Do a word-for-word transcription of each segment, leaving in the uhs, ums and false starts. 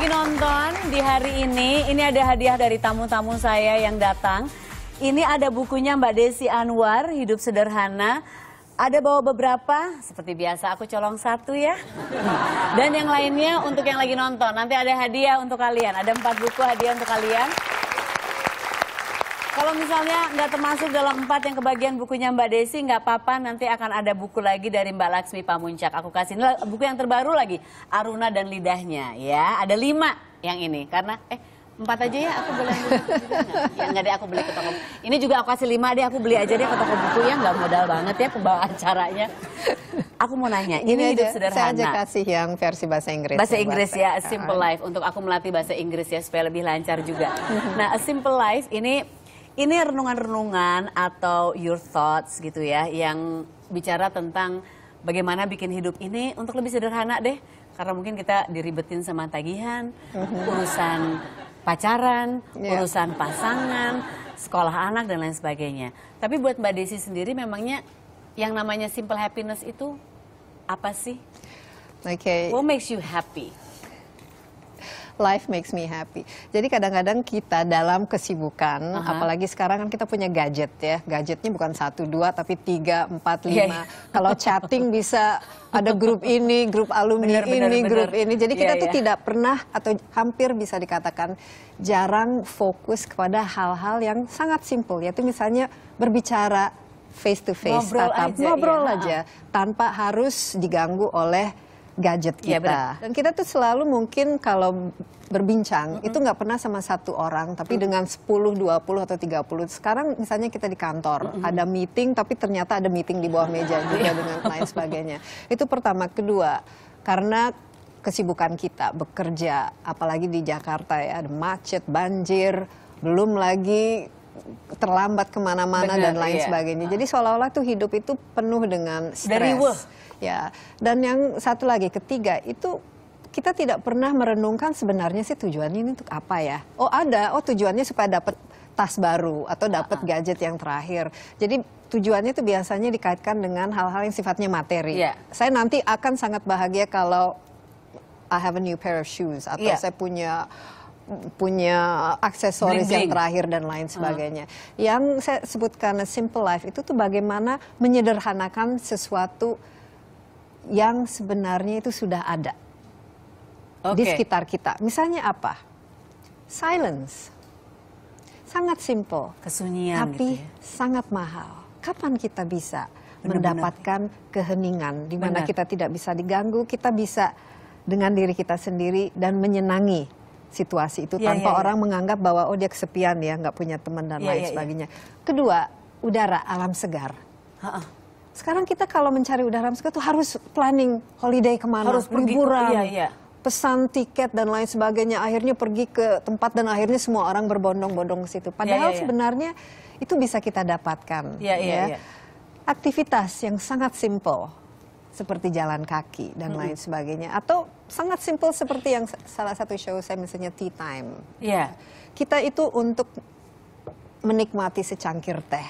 lagi nonton di hari ini, ini ada hadiah dari tamu-tamu saya yang datang. Ini ada bukunya Mbak Desi Anwar, Hidup Sederhana. Ada bawa beberapa, seperti biasa aku colong satu ya. Dan yang lainnya untuk yang lagi nonton, nanti ada hadiah untuk kalian. Ada empat buku hadiah untuk kalian. Kalau misalnya nggak termasuk dalam empat yang kebagian bukunya Mbak Desi, nggak apa-apa, nanti akan ada buku lagi dari Mbak Laksmi Pamuntjak. Aku kasih ini buku yang terbaru lagi, Aruna dan Lidahnya. Ya, ada lima yang ini, karena eh empat aja ya, aku boleh ya, nggak deh, aku beli ke toko. Ini juga aku kasih lima deh, aku beli aja deh ke toko bukunya, nggak modal banget ya pembawa acaranya. Aku mau nanya, ini, ini Hidup aja, Sederhana. Saya aja kasih yang versi bahasa Inggris. Bahasa Inggris ya, Simple Life, untuk aku melatih bahasa Inggris ya supaya lebih lancar juga. Nah, Simple Life ini. Ini renungan-renungan atau your thoughts gitu ya, yang bicara tentang bagaimana bikin hidup ini untuk lebih sederhana deh. Karena mungkin kita diribetin sama tagihan, mm-hmm. urusan pacaran, yeah. urusan pasangan, sekolah anak dan lain sebagainya. Tapi buat Mbak Desi sendiri memangnya yang namanya simple happiness itu apa sih? Okay. What makes you happy? Life makes me happy. Jadi kadang-kadang kita dalam kesibukan, uh -huh. apalagi sekarang kan kita punya gadget ya. Gadgetnya bukan satu dua tapi tiga empat lima. Kalau chatting bisa ada grup ini, grup alumni bener, ini, bener, grup bener. ini. Jadi yeah, kita yeah. tuh tidak pernah atau hampir bisa dikatakan jarang fokus kepada hal-hal yang sangat simple. Yaitu misalnya berbicara face to face, ngobrol tatap aja, ngobrol ya. aja, tanpa harus diganggu oleh gadget kita. Ya, dan kita tuh selalu mungkin kalau berbincang, mm-hmm. itu nggak pernah sama satu orang, tapi mm-hmm. dengan sepuluh, dua puluh, atau tiga puluh. Sekarang misalnya kita di kantor, mm-hmm. ada meeting, tapi ternyata ada meeting di bawah meja juga dengan lain sebagainya. Itu pertama. Kedua, karena kesibukan kita bekerja, apalagi di Jakarta ya, ada macet, banjir, belum lagi terlambat kemana-mana dan lain iya. sebagainya. Jadi seolah-olah tuh hidup itu penuh dengan stres. Ya, dan yang satu lagi, ketiga, itu kita tidak pernah merenungkan sebenarnya sih tujuannya ini untuk apa ya. Oh ada, oh tujuannya supaya dapat tas baru atau dapat gadget yang terakhir. Jadi tujuannya itu biasanya dikaitkan dengan hal-hal yang sifatnya materi. Yeah. Saya nanti akan sangat bahagia kalau I have a new pair of shoes atau yeah. saya punya punya aksesoris yang terakhir dan lain sebagainya. Uh-huh. Yang saya sebutkan simple life itu tuh bagaimana menyederhanakan sesuatu yang sebenarnya itu sudah ada okay. di sekitar kita. Misalnya apa? Silence. Sangat simple. Kesunyian. Tapi gitu ya. sangat mahal. Kapan kita bisa Bener-bener. mendapatkan keheningan di mana kita tidak bisa diganggu, kita bisa dengan diri kita sendiri dan menyenangi situasi itu ya, tanpa ya, ya. orang menganggap bahwa oh dia kesepian ya, nggak punya teman dan ya, lain ya, sebagainya. Ya. Kedua, udara alam segar. Ha-ha. Sekarang kita kalau mencari udara segar tuh harus planning holiday kemana, harus liburan, iya, iya. pesan tiket dan lain sebagainya. Akhirnya pergi ke tempat dan akhirnya semua orang berbondong-bondong ke situ. Padahal iya, iya. sebenarnya itu bisa kita dapatkan. Iya, iya, ya. iya. Aktivitas yang sangat simple seperti jalan kaki dan mm-hmm. lain sebagainya. Atau sangat simple seperti yang salah satu show saya misalnya tea time. Iya. Kita itu untuk menikmati secangkir teh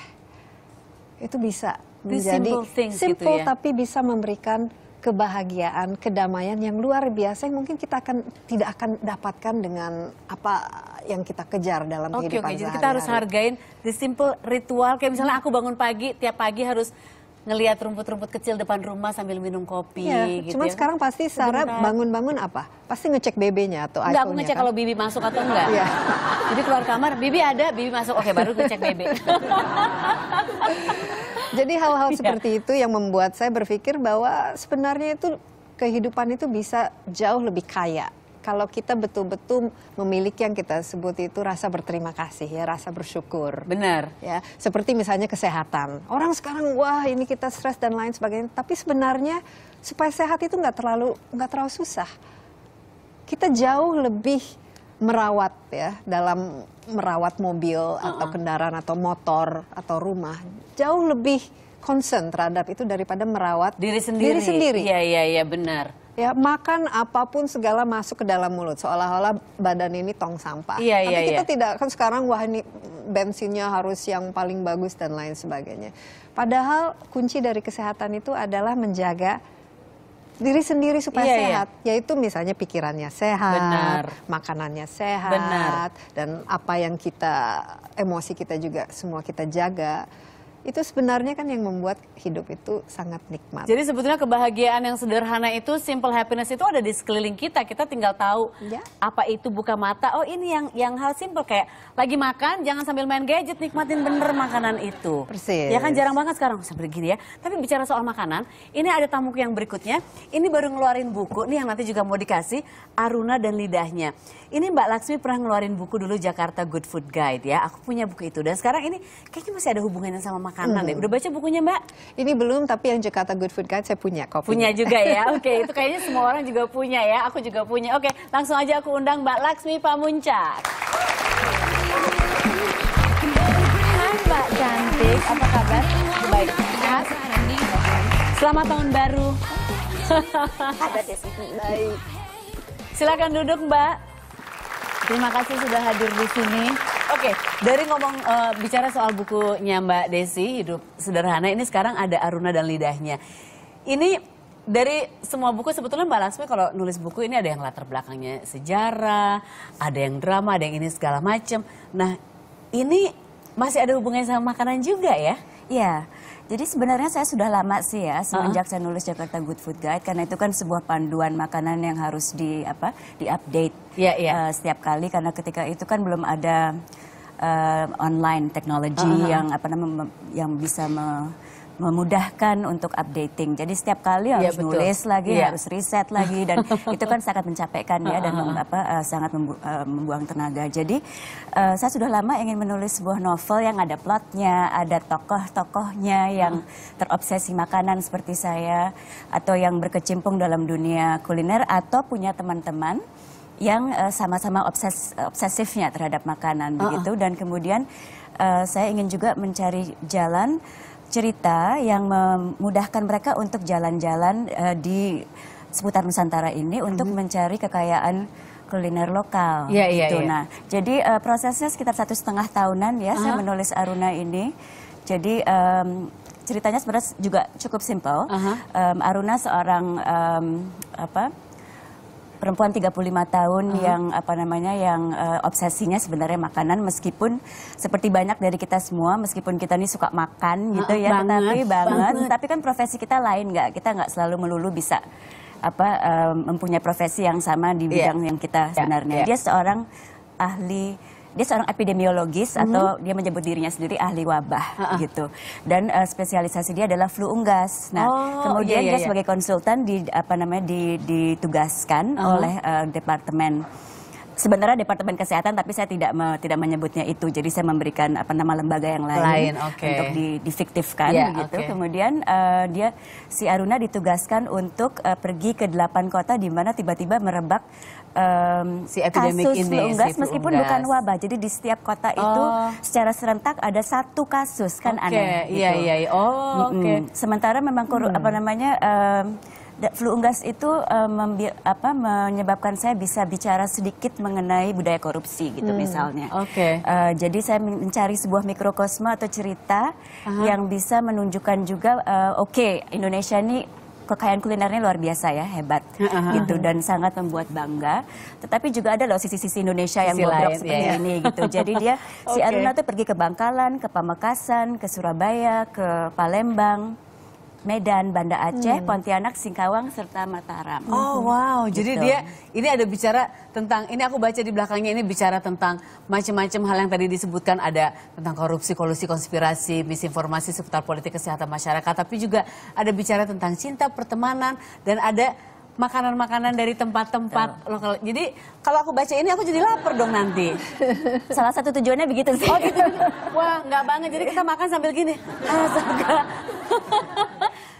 itu bisa. Menjadi simple, things simple gitu ya. Tapi bisa memberikan kebahagiaan, kedamaian yang luar biasa yang mungkin kita akan tidak akan dapatkan dengan apa yang kita kejar dalam okay, kehidupan okay. sehari-hari. Jadi kita harus hargain the simple ritual. Kayak misalnya aku bangun pagi, tiap pagi harus ngelihat rumput-rumput kecil depan rumah sambil minum kopi. Ya, gitu cuman ya. sekarang pasti Sarah bangun-bangun apa? Pasti ngecek B B-nya atau iPhone-nya. Enggak, aku ngecek kan? Kalau Bibi masuk atau enggak. Ya. Jadi keluar kamar, Bibi ada, Bibi masuk. Oke, baru ngecek B B. Jadi hal-hal seperti itu yang membuat saya berpikir bahwa sebenarnya itu kehidupan itu bisa jauh lebih kaya. Kalau kita betul-betul memiliki yang kita sebut itu rasa berterima kasih ya, rasa bersyukur. Benar. Ya, seperti misalnya kesehatan. Orang sekarang wah ini kita stres dan lain sebagainya. Tapi sebenarnya supaya sehat itu nggak terlalu nggak terlalu susah. Kita jauh lebih merawat ya dalam merawat mobil uh-uh. atau kendaraan atau motor atau rumah jauh lebih concern terhadap itu daripada merawat diri sendiri. Diri sendiri. Iya iya iya benar. Ya makan apapun segala masuk ke dalam mulut seolah-olah badan ini tong sampah. Iya, Tapi iya, kita iya. tidak kan sekarang wah ini bensinnya harus yang paling bagus dan lain sebagainya. Padahal kunci dari kesehatan itu adalah menjaga diri sendiri supaya iya, sehat, iya. yaitu misalnya pikirannya sehat, benar. makanannya sehat, benar. dan apa yang kita, emosi kita juga semua kita jaga. Itu sebenarnya kan yang membuat hidup itu sangat nikmat. Jadi sebetulnya kebahagiaan yang sederhana itu, simple happiness itu ada di sekeliling kita. Kita tinggal tahu ya. apa itu, buka mata. Oh ini yang yang hal simple, kayak lagi makan jangan sambil main gadget, nikmatin bener makanan itu. Persis. Ya kan jarang banget sekarang sampai gini ya. Tapi bicara soal makanan, ini ada tamu yang berikutnya. Ini baru ngeluarin buku nih yang nanti juga mau dikasih, Aruna dan Lidahnya. Ini Mbak Laksmi pernah ngeluarin buku dulu, Jakarta Good Food Guide ya. Aku punya buku itu dan sekarang ini kayaknya masih ada hubungannya sama makanan deh. Hmm. Udah baca bukunya Mbak? Ini belum, tapi yang Jakarta Good Food Guide saya punya kok. Punya juga ya. Oke, okay, itu kayaknya semua orang juga punya ya. Aku juga punya. Oke, okay, langsung aja aku undang Mbak Laksmi Pamuntjak. Hai Mbak cantik, apa kabar? Baik. Sehat? Selamat tahun baru. Baik. Silakan duduk Mbak. Terima kasih sudah hadir di sini. Oke, dari ngomong uh, bicara soal bukunya Mbak Desi, Hidup Sederhana, ini sekarang ada Aruna dan Lidahnya. Ini dari semua buku sebetulnya Mbak Laksmi kalau nulis buku ini ada yang latar belakangnya sejarah, ada yang drama, ada yang ini segala macam. Nah, ini masih ada hubungannya sama makanan juga ya? Iya. Jadi sebenarnya saya sudah lama sih ya semenjak uh-huh. saya nulis Jakarta Good Food Guide, karena itu kan sebuah panduan makanan yang harus di apa diupdate yeah, yeah. uh, setiap kali, karena ketika itu kan belum ada uh, online teknologi uh-huh. yang apa namanya yang bisa me, memudahkan untuk updating. Jadi setiap kali harus yeah, nulis lagi, yeah. harus riset lagi, dan itu kan sangat mencapekan ya, uh-huh. dan mem, apa, uh, sangat membu, uh, membuang tenaga. Jadi uh, saya sudah lama ingin menulis sebuah novel yang ada plotnya, ada tokoh-tokohnya yang uh-huh. terobsesi makanan seperti saya, atau yang berkecimpung dalam dunia kuliner, atau punya teman-teman yang sama-sama uh, obses, obsesifnya terhadap makanan uh-huh. begitu. Dan kemudian uh, saya ingin juga mencari jalan cerita yang memudahkan mereka untuk jalan-jalan uh, di seputar Nusantara ini untuk mm-hmm. mencari kekayaan kuliner lokal. Yeah, gitu. yeah, yeah. Nah, jadi uh, prosesnya sekitar satu setengah tahunan ya uh-huh. saya menulis Aruna ini. Jadi um, ceritanya sebenarnya juga cukup simpel. Uh-huh. um, Aruna seorang um, apa? perempuan tiga puluh lima tahun uh-huh. yang apa namanya yang uh, obsesinya sebenarnya makanan, meskipun seperti banyak dari kita semua, meskipun kita ini suka makan gitu uh, ya, tetapi banget, banget, tapi kan profesi kita lain nggak, kita nggak selalu melulu bisa apa uh, mempunyai profesi yang sama di bidang yeah. yang kita sebenarnya. Yeah. Dia seorang ahli, dia seorang epidemiologis uh-huh. atau dia menyebut dirinya sendiri ahli wabah uh-huh. gitu. Dan uh, spesialisasi dia adalah flu unggas. Nah, oh, kemudian iya, iya, dia sebagai konsultan di apa namanya di, ditugaskan uh-huh. oleh uh, departemen, sebenarnya departemen kesehatan, tapi saya tidak me, tidak menyebutnya itu. Jadi saya memberikan apa nama lembaga yang lain, lain okay. untuk di, difiktifkan yeah, gitu. Okay. Kemudian uh, dia si Aruna ditugaskan untuk uh, pergi ke delapan kota di mana tiba-tiba merebak um, si epidemik kasus ini, flu unggas, si meskipun unggas. bukan wabah. Jadi di setiap kota oh. itu secara serentak ada satu kasus, kan okay. aneh gitu. Yeah, yeah, yeah. Oh, mm-hmm. okay. Sementara memang koru, hmm. apa namanya um, flu unggas itu uh, apa, menyebabkan saya bisa bicara sedikit mengenai budaya korupsi gitu hmm, misalnya. Okay. Uh, jadi saya mencari sebuah mikrokosma atau cerita Aha. yang bisa menunjukkan juga uh, oke okay, Indonesia ini kekayaan kulinernya luar biasa ya, hebat uh-huh. gitu, dan sangat membuat bangga. Tetapi juga ada loh sisi-sisi Indonesia yang bobrok seperti yeah. ini gitu. Jadi dia okay. si Aruna tuh pergi ke Bangkalan, ke Pamekasan, ke Surabaya, ke Palembang, Medan, Banda Aceh, hmm. Pontianak, Singkawang, serta Mataram. Oh wow, gitu. Jadi dia ini ada bicara tentang, ini aku baca di belakangnya ini bicara tentang macam-macam hal yang tadi disebutkan, ada tentang korupsi, kolusi, konspirasi, misinformasi seputar politik kesehatan masyarakat, tapi juga ada bicara tentang cinta, pertemanan, dan ada makanan-makanan dari tempat-tempat lokal. Jadi kalau aku baca ini aku jadi lapar dong nanti. Salah satu tujuannya begitu sih. Oh gitu. Wah nggak banget. Jadi kita makan sambil gini. Astaga.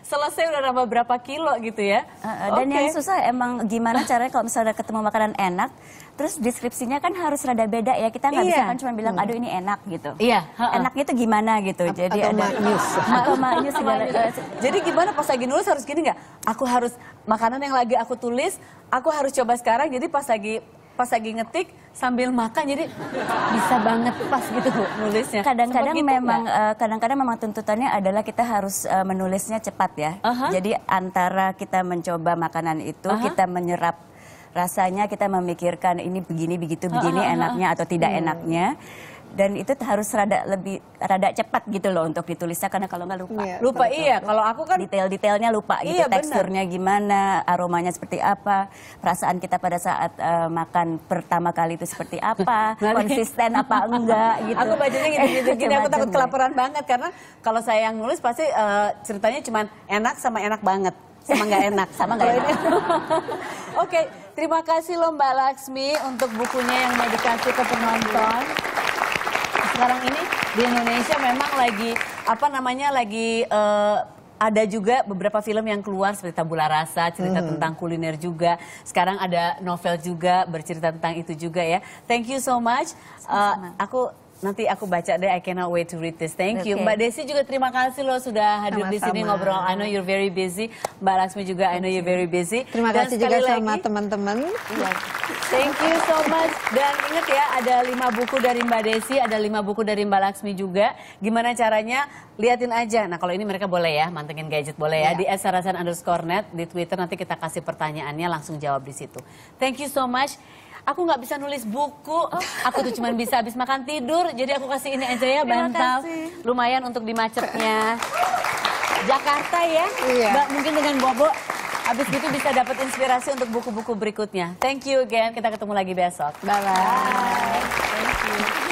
Selesai udah nambah berapa kilo gitu ya. Uh, dan okay. yang susah emang gimana caranya kalau misalnya ketemu makanan enak. Terus deskripsinya kan harus rada beda ya, kita nggak iya. bisa kan cuma bilang aduh ini enak gitu. Iya. Ha-ha. Enaknya itu gimana gitu. A jadi atau ada maknyus. Atau maknyus segala. Jadi gimana pas lagi nulis harus gini nggak? Aku harus makanan yang lagi aku tulis, aku harus coba sekarang. Jadi pas lagi pas lagi ngetik sambil makan, jadi bisa banget pas gitu Bu nulisnya. Kadang-kadang gitu, memang kadang-kadang memang tuntutannya adalah kita harus uh, menulisnya cepat ya. Uh-huh. Jadi antara kita mencoba makanan itu, uh-huh, kita menyerap rasanya, kita memikirkan ini begini begitu begini, uh-huh, enaknya atau tidak, hmm, enaknya. Dan itu harus rada lebih rada cepat gitu loh untuk ditulisnya, karena kalau nggak lupa. Ya, lupa betul, iya, betul. Kalau aku kan detail-detailnya lupa gitu, iya, teksturnya bener, gimana, aromanya seperti apa, perasaan kita pada saat uh, makan pertama kali itu seperti apa, konsisten apa enggak gitu. Aku bacanya gitu-gitu, gini aku takut kelaparan banget, karena kalau saya yang nulis pasti uh, ceritanya cuman enak sama enak banget. Sama nggak enak, sama nggak enak. Oke, terima kasih loh Mbak Laksmi untuk bukunya yang mau dikasih ke penonton. Sekarang ini di Indonesia memang lagi apa namanya lagi uh, ada juga beberapa film yang keluar seperti Tabula Rasa, cerita mm. tentang kuliner juga. Sekarang ada novel juga bercerita tentang itu juga ya. Thank you so much. Uh, aku nanti aku baca deh. I cannot wait to read this. Thank okay. you. Mbak Desi juga terima kasih loh sudah hadir sama-sama di sini ngobrol. I know you're very busy. Mbak Laksmi juga I know you're very busy. Terima Dan kasih juga lagi, sama teman-teman. Thank you so much. Dan ingat ya, ada lima buku dari Mbak Desi, ada lima buku dari Mbak Laksmi juga. Gimana caranya? Liatin aja. Nah kalau ini mereka boleh ya, mantengin gadget boleh ya. Yeah. Di et sarasan underscore net di Twitter, nanti kita kasih pertanyaannya, langsung jawab di situ. Thank you so much. Aku nggak bisa nulis buku, aku tuh cuman bisa habis makan tidur. Jadi aku kasih ini aja ya, bantal. Lumayan untuk di macetnya Jakarta ya. Iya. Mbak, mungkin dengan Bobo, habis itu bisa dapat inspirasi untuk buku-buku berikutnya. Thank you again, kita ketemu lagi besok. Bye-bye. Thank you.